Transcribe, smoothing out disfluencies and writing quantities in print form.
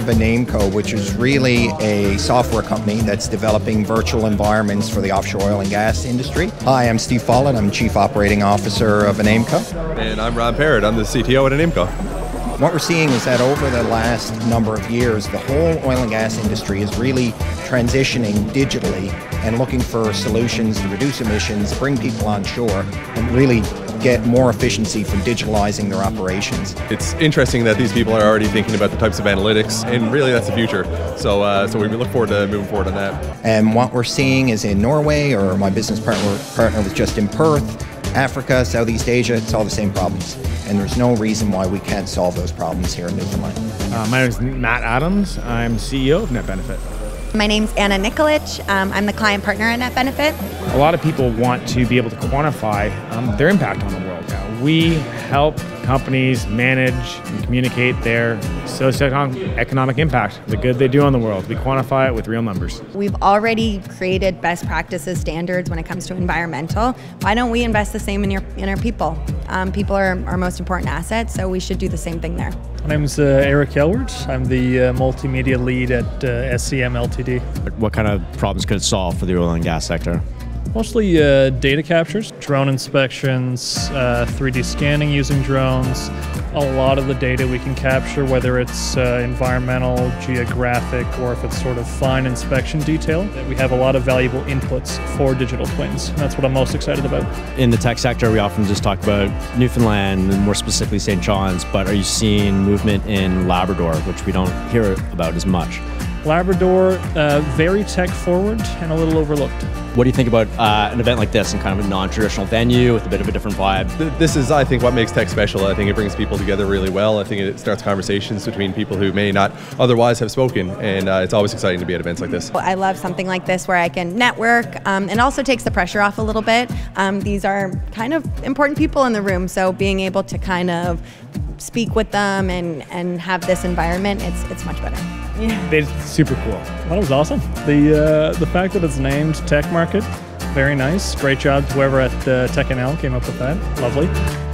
of Enaimco, which is really a software company that's developing virtual environments for the offshore oil and gas industry. Hi, I'm Steve Fallin. I'm Chief Operating Officer of Enaimco. And I'm Rob Parrott. I'm the CTO at Enaimco. What we're seeing is that over the last number of years, the whole oil and gas industry is really transitioning digitally and looking for solutions to reduce emissions, bring people on shore, and really get more efficiency from digitalizing their operations. It's interesting that these people are already thinking about the types of analytics, and really that's the future. So we look forward to moving forward on that. And what we're seeing is in Norway, or my business partner was just in Perth, Africa, Southeast Asia, it's all the same problems. And there's no reason why we can't solve those problems here in Newfoundland. My name is Matt Adams. I'm CEO of NetBenefit. My name's Anna Nikolic. I'm the client partner at NetBenefit. A lot of people want to be able to quantify their impact on the world now. We help companies manage and communicate their socioeconomic impact, the good they do on the world. We quantify it with real numbers. We've already created best practices standards when it comes to environmental. Why don't we invest the same in our people? People are our most important asset, so we should do the same thing there. My name is Eric Elwards. I'm the multimedia lead at SEM Ltd. What kind of problems could it solve for the oil and gas sector? Mostly data captures, drone inspections, 3D scanning using drones. A lot of the data we can capture, whether it's environmental, geographic, or if it's sort of fine inspection detail, we have a lot of valuable inputs for digital twins. That's what I'm most excited about. In the tech sector, we often just talk about Newfoundland, and more specifically St. John's, but are you seeing movement in Labrador, which we don't hear about as much? Labrador, very tech forward and a little overlooked. What do you think about an event like this and kind of a non-traditional venue with a bit of a different vibe? This is, I think, what makes tech special. I think it brings people together really well. I think it starts conversations between people who may not otherwise have spoken, and it's always exciting to be at events like this. Well, I love something like this where I can network, and also takes the pressure off a little bit. These are kind of important people in the room, so being able to kind of speak with them and have this environment, it's much better. Yeah. It's super cool. That was awesome. The fact that it's named Tech Market, very nice. Great job whoever at TechNL came up with that. Lovely.